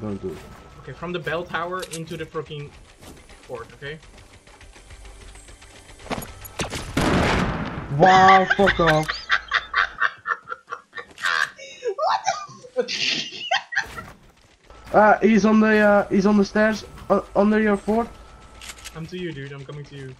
Don't do it. Okay, from the bell tower into the freaking fort, okay? Wow, fuck off. What the fuck? He's on the stairs, under your fort. Come to you, dude, I'm coming to you.